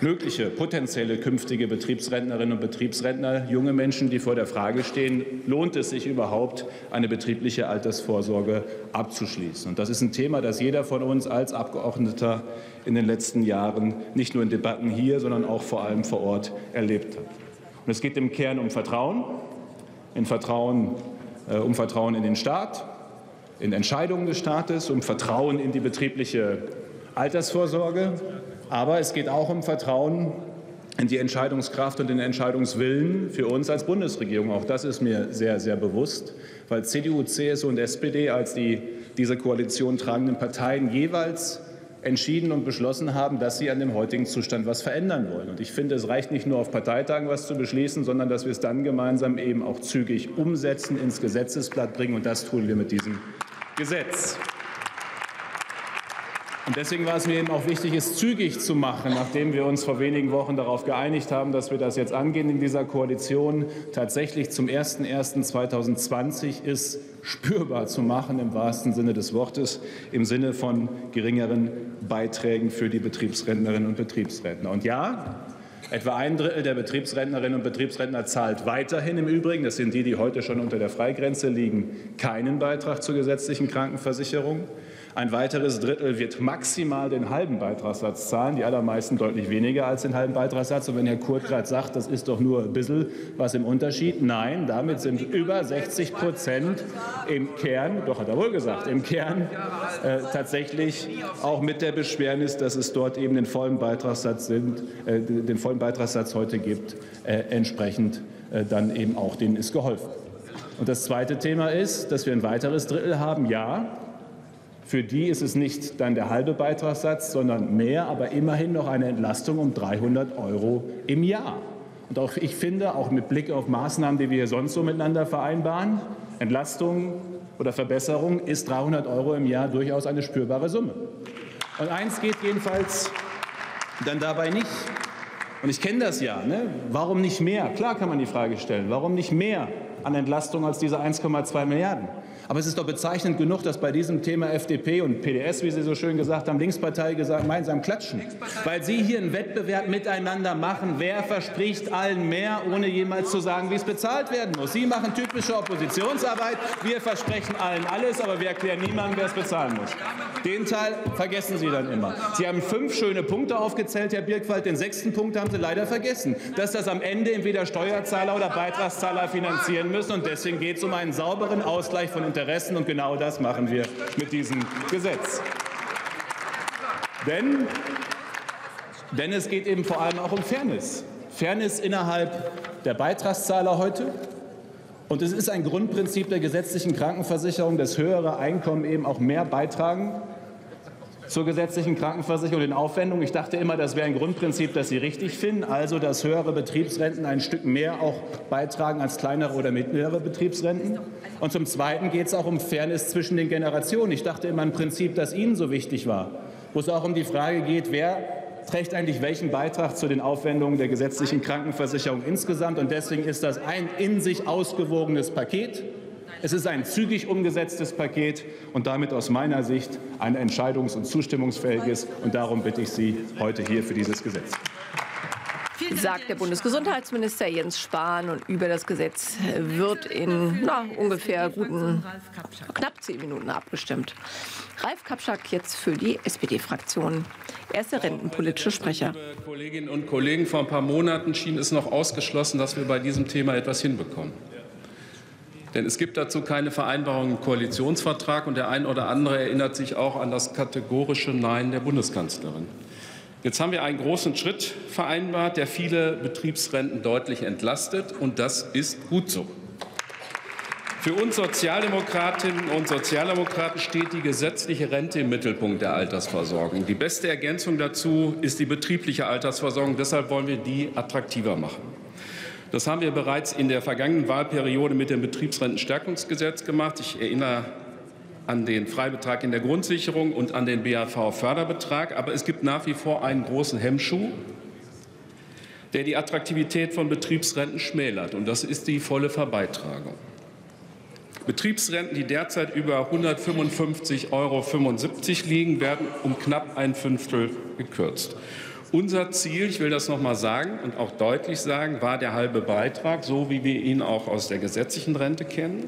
mögliche, potenzielle künftige Betriebsrentnerinnen und Betriebsrentner, junge Menschen, die vor der Frage stehen, lohnt es sich überhaupt, eine betriebliche Altersvorsorge abzuschließen. Und das ist ein Thema, das jeder von uns als Abgeordneter in den letzten Jahren nicht nur in Debatten hier, sondern auch vor allem vor Ort erlebt hat. Und es geht im Kern um Vertrauen, in Vertrauen, äh, um Vertrauen in den Staat, in Entscheidungen des Staates, um Vertrauen in die betriebliche Altersvorsorge. Aber es geht auch um Vertrauen in die Entscheidungskraft und den Entscheidungswillen für uns als Bundesregierung. Auch das ist mir sehr, sehr bewusst, weil C D U, C S U und S P D als die diese Koalition tragenden Parteien jeweils entschieden und beschlossen haben, dass sie an dem heutigen Zustand was verändern wollen. Und ich finde, es reicht nicht nur auf Parteitagen was zu beschließen, sondern dass wir es dann gemeinsam eben auch zügig umsetzen, ins Gesetzesblatt bringen. Und das tun wir mit diesem Gesetz. Und deswegen war es mir eben auch wichtig, es zügig zu machen, nachdem wir uns vor wenigen Wochen darauf geeinigt haben, dass wir das jetzt angehen in dieser Koalition. Tatsächlich zum ersten ersten zweitausendzwanzig ist spürbar zu machen, im wahrsten Sinne des Wortes, im Sinne von geringeren Beiträgen für die Betriebsrentnerinnen und Betriebsrentner. Und ja, etwa ein Drittel der Betriebsrentnerinnen und Betriebsrentner zahlt weiterhin im Übrigen, das sind die, die heute schon unter der Freigrenze liegen, keinen Beitrag zur gesetzlichen Krankenversicherung. Ein weiteres Drittel wird maximal den halben Beitragssatz zahlen, die allermeisten deutlich weniger als den halben Beitragssatz. Und wenn Herr Kurth gerade sagt, das ist doch nur ein bisschen was im Unterschied, nein, damit sind über sechzig Prozent im Kern, doch hat er wohl gesagt, im Kern äh, tatsächlich auch mit der Beschwernis, dass es dort eben den vollen Beitragssatz, sind, äh, den vollen Beitragssatz heute gibt, äh, entsprechend äh, dann eben auch denen ist geholfen. Und das zweite Thema ist, dass wir ein weiteres Drittel haben, ja. Für die ist es nicht dann der halbe Beitragssatz, sondern mehr, aber immerhin noch eine Entlastung um dreihundert Euro im Jahr. Und auch ich finde, auch mit Blick auf Maßnahmen, die wir hier sonst so miteinander vereinbaren, Entlastung oder Verbesserung ist dreihundert Euro im Jahr durchaus eine spürbare Summe. Und eins geht jedenfalls dann dabei nicht. Und ich kenne das ja, ne? Warum nicht mehr? Klar kann man die Frage stellen, warum nicht mehr an Entlastung als diese eins Komma zwei Milliarden? Aber es ist doch bezeichnend genug, dass bei diesem Thema F D P und P D S, wie Sie so schön gesagt haben, Linkspartei gemeinsam klatschen, weil Sie hier einen Wettbewerb miteinander machen, wer verspricht allen mehr, ohne jemals zu sagen, wie es bezahlt werden muss. Sie machen typische Oppositionsarbeit, wir versprechen allen alles, aber wir erklären niemandem, wer es bezahlen muss. Den Teil vergessen Sie dann immer. Sie haben fünf schöne Punkte aufgezählt, Herr Birkwald, den sechsten Punkt haben Sie leider vergessen, dass das am Ende entweder Steuerzahler oder Beitragszahler finanzieren müssen. Und deswegen geht es um einen sauberen Ausgleich von Interessen, und genau das machen wir mit diesem Gesetz. Denn, denn es geht eben vor allem auch um Fairness. Fairness innerhalb der Beitragszahler heute. Und es ist ein Grundprinzip der gesetzlichen Krankenversicherung, dass höhere Einkommen eben auch mehr beitragen zur gesetzlichen Krankenversicherung und den Aufwendungen. Ich dachte immer, das wäre ein Grundprinzip, das Sie richtig finden, also dass höhere Betriebsrenten ein Stück mehr auch beitragen als kleinere oder mittlere Betriebsrenten. Und zum Zweiten geht es auch um Fairness zwischen den Generationen. Ich dachte immer, ein Prinzip, das Ihnen so wichtig war, wo es auch um die Frage geht, wer trägt eigentlich welchen Beitrag zu den Aufwendungen der gesetzlichen Krankenversicherung insgesamt. Und deswegen ist das ein in sich ausgewogenes Paket. Es ist ein zügig umgesetztes Paket und damit aus meiner Sicht ein entscheidungs- und zustimmungsfähiges. Und darum bitte ich Sie heute hier für dieses Gesetz. Sagt der Bundesgesundheitsminister Jens Spahn. Und über das Gesetz wird in na, ungefähr guten, knapp zehn Minuten abgestimmt. Ralf Kapschack jetzt für die S P D-Fraktion. Er ist der rentenpolitische Sprecher. Liebe Kolleginnen und Kollegen, vor ein paar Monaten schien es noch ausgeschlossen, dass wir bei diesem Thema etwas hinbekommen. Denn es gibt dazu keine Vereinbarung im Koalitionsvertrag. Und der ein oder andere erinnert sich auch an das kategorische Nein der Bundeskanzlerin. Jetzt haben wir einen großen Schritt vereinbart, der viele Betriebsrenten deutlich entlastet. Und das ist gut so. Für uns Sozialdemokratinnen und Sozialdemokraten steht die gesetzliche Rente im Mittelpunkt der Altersversorgung. Die beste Ergänzung dazu ist die betriebliche Altersversorgung. Deshalb wollen wir die attraktiver machen. Das haben wir bereits in der vergangenen Wahlperiode mit dem Betriebsrentenstärkungsgesetz gemacht. Ich erinnere an den Freibetrag in der Grundsicherung und an den B A V-Förderbetrag. Aber es gibt nach wie vor einen großen Hemmschuh, der die Attraktivität von Betriebsrenten schmälert. Und das ist die volle Verbeitragung. Betriebsrenten, die derzeit über hundertfünfundfünfzig Euro fünfundsiebzig liegen, werden um knapp ein Fünftel gekürzt. Unser Ziel, ich will das noch mal sagen und auch deutlich sagen, war der halbe Beitrag, so wie wir ihn auch aus der gesetzlichen Rente kennen.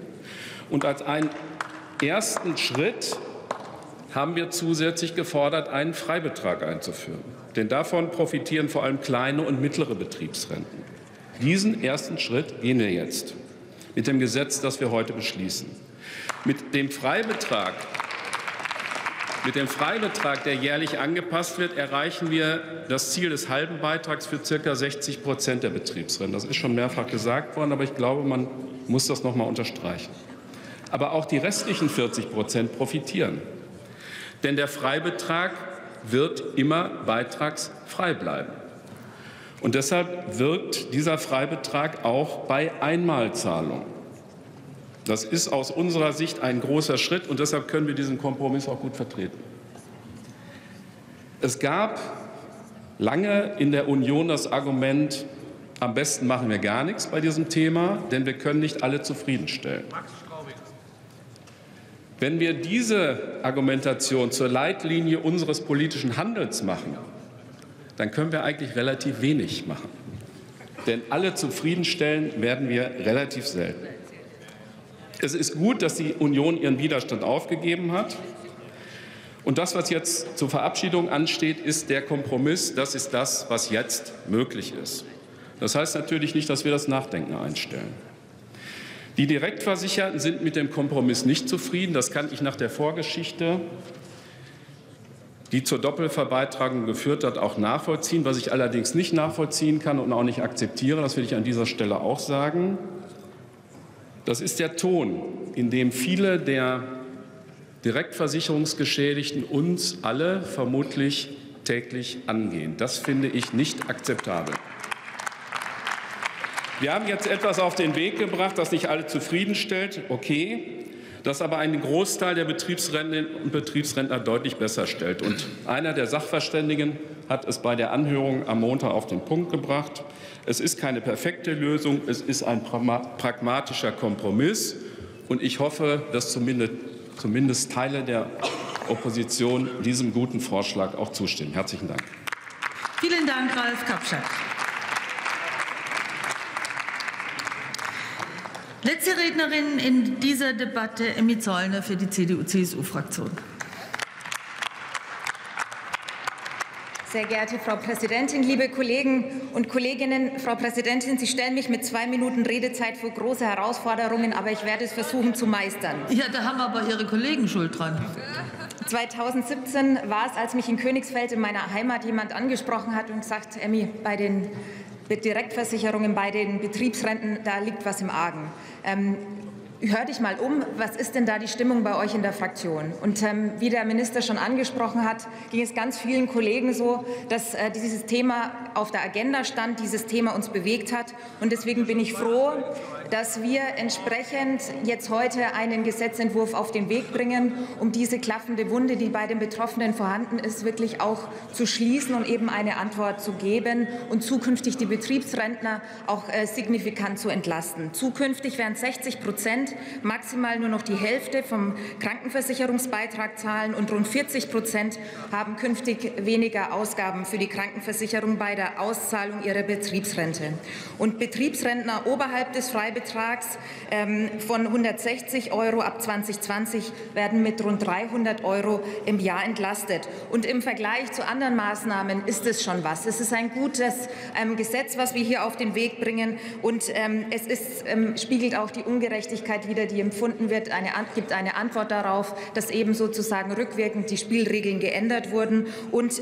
Und als einen ersten Schritt haben wir zusätzlich gefordert, einen Freibetrag einzuführen. Denn davon profitieren vor allem kleine und mittlere Betriebsrenten. Diesen ersten Schritt gehen wir jetzt mit dem Gesetz, das wir heute beschließen. Mit dem Freibetrag. Mit dem Freibetrag, der jährlich angepasst wird, erreichen wir das Ziel des halben Beitrags für ca. sechzig Prozent der Betriebsrenten. Das ist schon mehrfach gesagt worden, aber ich glaube, man muss das noch mal unterstreichen. Aber auch die restlichen vierzig Prozent profitieren. Denn der Freibetrag wird immer beitragsfrei bleiben. Und deshalb wirkt dieser Freibetrag auch bei Einmalzahlungen. Das ist aus unserer Sicht ein großer Schritt, und deshalb können wir diesen Kompromiss auch gut vertreten. Es gab lange in der Union das Argument, am besten machen wir gar nichts bei diesem Thema, denn wir können nicht alle zufriedenstellen. Wenn wir diese Argumentation zur Leitlinie unseres politischen Handelns machen, dann können wir eigentlich relativ wenig machen. Denn alle zufriedenstellen werden wir relativ selten. Es ist gut, dass die Union ihren Widerstand aufgegeben hat. Und das, was jetzt zur Verabschiedung ansteht, ist der Kompromiss. Das ist das, was jetzt möglich ist. Das heißt natürlich nicht, dass wir das Nachdenken einstellen. Die Direktversicherten sind mit dem Kompromiss nicht zufrieden. Das kann ich nach der Vorgeschichte, die zur Doppelverbeitragung geführt hat, auch nachvollziehen. Was ich allerdings nicht nachvollziehen kann und auch nicht akzeptiere, das will ich an dieser Stelle auch sagen, das ist der Ton, in dem viele der Direktversicherungsgeschädigten uns alle vermutlich täglich angehen. Das finde ich nicht akzeptabel. Wir haben jetzt etwas auf den Weg gebracht, das nicht alle zufriedenstellt, okay, das aber einen Großteil der Betriebsrentnerinnen und Betriebsrentner deutlich besser stellt. Und einer der Sachverständigen hat es bei der Anhörung am Montag auf den Punkt gebracht. Es ist keine perfekte Lösung, es ist ein pragmatischer Kompromiss. Und ich hoffe, dass zumindest, zumindest Teile der Opposition diesem guten Vorschlag auch zustimmen. Herzlichen Dank. Vielen Dank, Ralf Kapschack. Letzte Rednerin in dieser Debatte, Emmi Zeulner für die C D U C S U-Fraktion. Sehr geehrte Frau Präsidentin, liebe Kollegen und Kolleginnen! Frau Präsidentin, Sie stellen mich mit zwei Minuten Redezeit vor große Herausforderungen, aber ich werde es versuchen zu meistern. Ja, da haben aber Ihre Kollegen Schuld dran. zweitausendsiebzehn war es, als mich in Königsfeld in meiner Heimat jemand angesprochen hat und gesagt, Emmi, bei den Direktversicherungen, bei den Betriebsrenten, da liegt was im Argen. Ähm, hör dich mal um, was ist denn da die Stimmung bei euch in der Fraktion? Und ähm, wie der Minister schon angesprochen hat, ging es ganz vielen Kollegen so, dass äh, dieses Thema auf der Agenda stand, dieses Thema uns bewegt hat. Und deswegen bin ich froh, dass wir entsprechend jetzt heute einen Gesetzentwurf auf den Weg bringen, um diese klaffende Wunde, die bei den Betroffenen vorhanden ist, wirklich auch zu schließen und eben eine Antwort zu geben und zukünftig die Betriebsrentner auch äh, signifikant zu entlasten. Zukünftig werden sechzig Prozent maximal nur noch die Hälfte vom Krankenversicherungsbeitrag zahlen und rund vierzig Prozent haben künftig weniger Ausgaben für die Krankenversicherung bei der Auszahlung ihrer Betriebsrente. Und Betriebsrentner oberhalb des Freibetrags Betrags von hundertsechzig Euro ab zweitausendzwanzig werden mit rund dreihundert Euro im Jahr entlastet. Und im Vergleich zu anderen Maßnahmen ist es schon was. Es ist ein gutes Gesetz, was wir hier auf den Weg bringen. Und es ist, spiegelt auch die Ungerechtigkeit wider, die empfunden wird. Eine, gibt eine Antwort darauf, dass eben sozusagen rückwirkend die Spielregeln geändert wurden und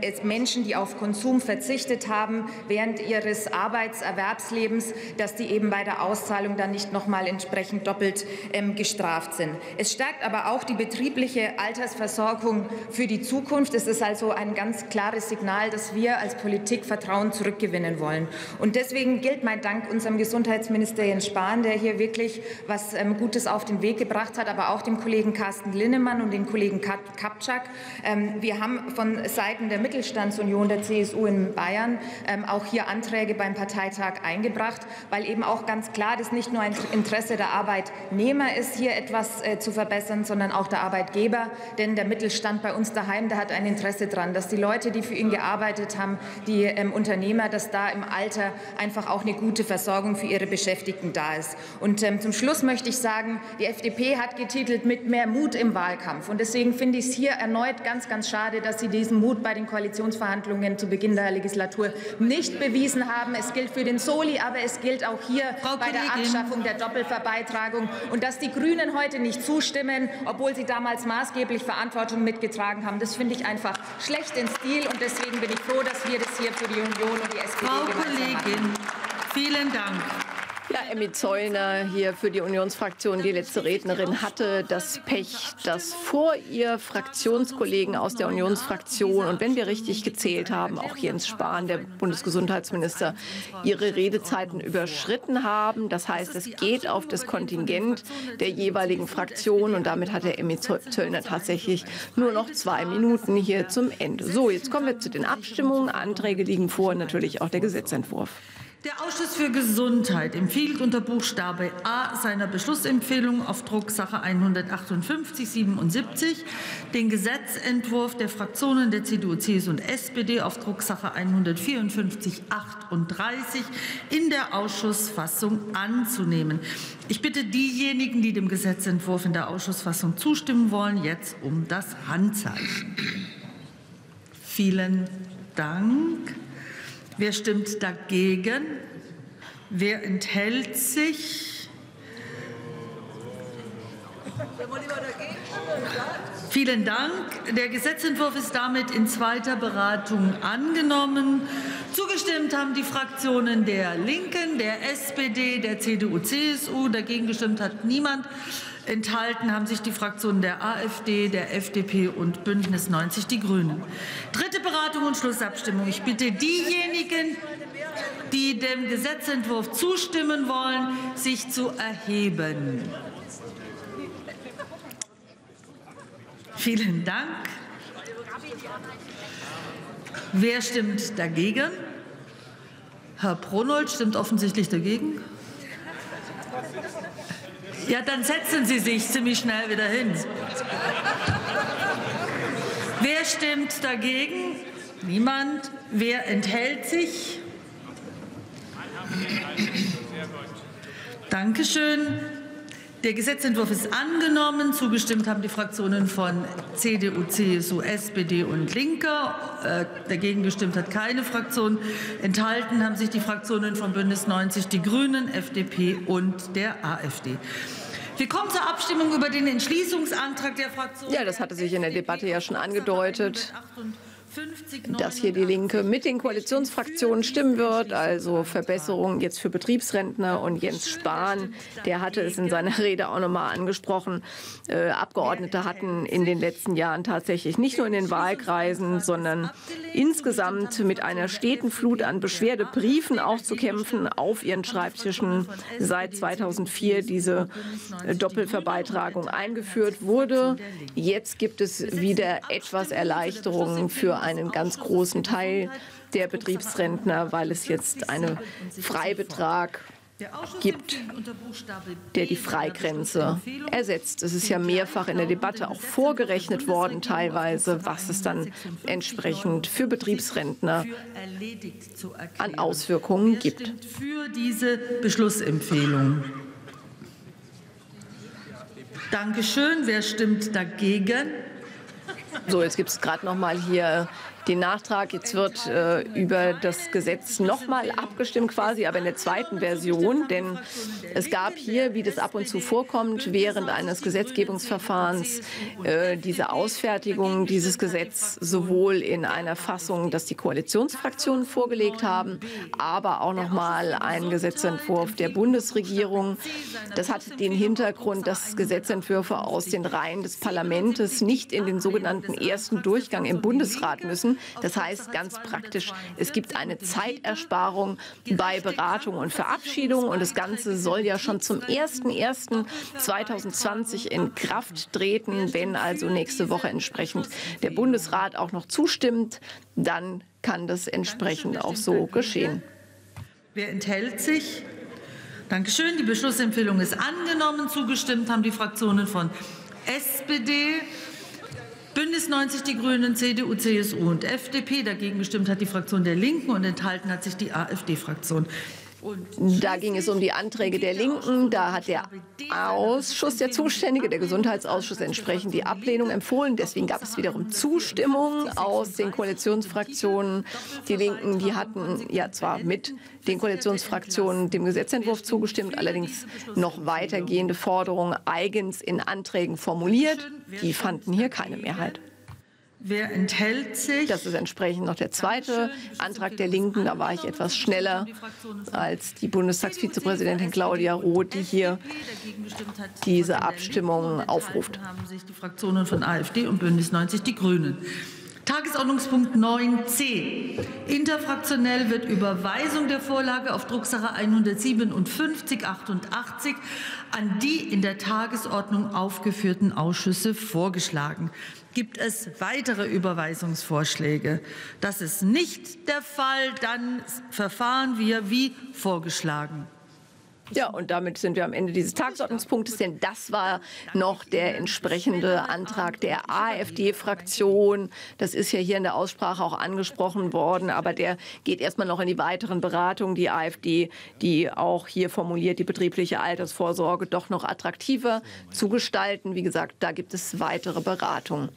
es Menschen, die auf Konsum verzichtet haben während ihres Arbeitserwerbslebens, dass die eben bei der Auszahlung Auszahlung dann nicht noch mal entsprechend doppelt ähm, gestraft sind. Es stärkt aber auch die betriebliche Altersversorgung für die Zukunft. Es ist also ein ganz klares Signal, dass wir als Politik Vertrauen zurückgewinnen wollen. Und deswegen gilt mein Dank unserem Gesundheitsminister Jens Spahn, der hier wirklich was ähm, Gutes auf den Weg gebracht hat, aber auch dem Kollegen Carsten Linnemann und dem Kollegen Kapschack. Ähm, wir haben von Seiten der Mittelstandsunion der C S U in Bayern ähm, auch hier Anträge beim Parteitag eingebracht, weil eben auch ganz klar Klar, dass nicht nur ein Interesse der Arbeitnehmer ist, hier etwas äh, zu verbessern, sondern auch der Arbeitgeber. Denn der Mittelstand bei uns daheim, der hat ein Interesse daran, dass die Leute, die für ihn gearbeitet haben, die ähm, Unternehmer, dass da im Alter einfach auch eine gute Versorgung für ihre Beschäftigten da ist. Und ähm, zum Schluss möchte ich sagen, die F D P hat getitelt mit mehr Mut im Wahlkampf. Und deswegen finde ich es hier erneut ganz, ganz schade, dass Sie diesen Mut bei den Koalitionsverhandlungen zu Beginn der Legislatur nicht bewiesen haben. Es gilt für den Soli, aber es gilt auch hier bei der Abschaffung der Doppelverbeitragung. Und dass die Grünen heute nicht zustimmen, obwohl sie damals maßgeblich Verantwortung mitgetragen haben, das finde ich einfach schlecht in Stil. Und deswegen bin ich froh, dass wir das hier für die Union und die S P D Frau Kollegin, vielen Dank. Ja, Emmi Zeulner hier für die Unionsfraktion, die letzte Rednerin, hatte das Pech, dass vor ihr Fraktionskollegen aus der Unionsfraktion und wenn wir richtig gezählt haben, auch Jens Spahn, der Bundesgesundheitsminister, ihre Redezeiten überschritten haben. Das heißt, es geht auf das Kontingent der jeweiligen Fraktion und damit hatte Emmi Zeulner tatsächlich nur noch zwei Minuten hier zum Ende. So, jetzt kommen wir zu den Abstimmungen. Anträge liegen vor und natürlich auch der Gesetzentwurf. Der Ausschuss für Gesundheit empfiehlt unter Buchstabe A seiner Beschlussempfehlung auf Drucksache hundertachtundfünfzig siebenundsiebzig den Gesetzentwurf der Fraktionen der C D U, C S U und S P D auf Drucksache hundertvierundfünfzig achtunddreißig in der Ausschussfassung anzunehmen. Ich bitte diejenigen, die dem Gesetzentwurf in der Ausschussfassung zustimmen wollen, jetzt um das Handzeichen. Vielen Dank. Wer stimmt dagegen? Wer enthält sich? Vielen Dank. Der Gesetzentwurf ist damit in zweiter Beratung angenommen. Zugestimmt haben die Fraktionen der Linken, der S P D, der C D U, C S U. Dagegen gestimmt hat niemand. Enthalten haben sich die Fraktionen der AfD, der F D P und Bündnis neunzig Die Grünen. Dritte Beratung und Schlussabstimmung. Ich bitte diejenigen, die dem Gesetzentwurf zustimmen wollen, sich zu erheben. Vielen Dank. Wer stimmt dagegen? Herr Pronold stimmt offensichtlich dagegen. Ja, dann setzen Sie sich ziemlich schnell wieder hin. Wer stimmt dagegen? Niemand. Wer enthält sich? Dankeschön. Der Gesetzentwurf ist angenommen. Zugestimmt haben die Fraktionen von C D U, C S U, S P D und Linke. Äh, dagegen gestimmt hat keine Fraktion. Enthalten haben sich die Fraktionen von Bündnis neunzig Die Grünen, F D P und der A f D. Wir kommen zur Abstimmung über den Entschließungsantrag der Fraktion. Ja, das hatte sich in der Debatte ja schon angedeutet, dass hier die Linke mit den Koalitionsfraktionen stimmen wird, also Verbesserungen jetzt für Betriebsrentner. Und Jens Spahn, der hatte es in seiner Rede auch nochmal angesprochen, äh, Abgeordnete hatten in den letzten Jahren tatsächlich nicht nur in den Wahlkreisen, sondern insgesamt mit einer steten Flut an Beschwerdebriefen auch zu kämpfen auf ihren Schreibtischen. Seit zweitausendvier diese Doppelverbeitragung eingeführt wurde. Jetzt gibt es wieder etwas Erleichterungen für einen ganz großen Teil der Betriebsrentner, weil es jetzt einen Freibetrag gibt, der die Freigrenze ersetzt. Es ist ja mehrfach in der Debatte auch vorgerechnet worden, teilweise, was es dann entsprechend für Betriebsrentner an Auswirkungen gibt. Für diese Beschlussempfehlung. Dankeschön. Wer stimmt dagegen? So, jetzt gibt es gerade noch mal hier den Nachtrag. Jetzt wird äh, über das Gesetz noch mal abgestimmt quasi, aber in der zweiten Version. Denn es gab hier, wie das ab und zu vorkommt, während eines Gesetzgebungsverfahrens äh, diese Ausfertigung dieses Gesetzes sowohl in einer Fassung, dass die Koalitionsfraktionen vorgelegt haben, aber auch noch mal einen Gesetzentwurf der Bundesregierung. Das hat den Hintergrund, dass Gesetzentwürfe aus den Reihen des Parlaments nicht in den sogenannten ersten Durchgang im Bundesrat müssen. Das heißt ganz praktisch, es gibt eine Zeitersparung bei Beratung und Verabschiedung. Und das Ganze soll ja schon zum ersten ersten zweitausendzwanzig in Kraft treten. Wenn also nächste Woche entsprechend der Bundesrat auch noch zustimmt, dann kann das entsprechend auch so geschehen. Wer enthält sich? Dankeschön. Die Beschlussempfehlung ist angenommen. Zugestimmt haben die Fraktionen von S P D, Bündnis neunzig Die Grünen, C D U, C S U und F D P. Dagegen gestimmt hat die Fraktion der Linken und enthalten hat sich die A f D-Fraktion. Da ging es um die Anträge der Linken. Da hat der Ausschuss, der Zuständige, der Gesundheitsausschuss, entsprechend die Ablehnung empfohlen. Deswegen gab es wiederum Zustimmung aus den Koalitionsfraktionen. Die Linken, die hatten ja zwar mit den Koalitionsfraktionen dem Gesetzentwurf zugestimmt, allerdings noch weitergehende Forderungen eigens in Anträgen formuliert. Die fanden hier keine Mehrheit. Wer enthält sich? Das ist entsprechend noch der zweite Antrag der Linken. Da war ich etwas schneller als die Bundestagsvizepräsidentin Claudia Roth, die hier diese Abstimmung aufruft. Haben sich die Fraktionen von AfD und Bündnis neunzig die Grünen. Tagesordnungspunkt neun c. Interfraktionell wird Überweisung der Vorlage auf Drucksache hundertsiebenundfünfzig achtundachtzig an die in der Tagesordnung aufgeführten Ausschüsse vorgeschlagen. Gibt es weitere Überweisungsvorschläge? Das ist nicht der Fall. Dann verfahren wir wie vorgeschlagen. Ja, und damit sind wir am Ende dieses Tagesordnungspunktes, denn das war noch der entsprechende Antrag der AfD-Fraktion. Das ist ja hier in der Aussprache auch angesprochen worden, aber der geht erstmal noch in die weiteren Beratungen. Die AfD, die auch hier formuliert, die betriebliche Altersvorsorge doch noch attraktiver zu gestalten. Wie gesagt, da gibt es weitere Beratungen.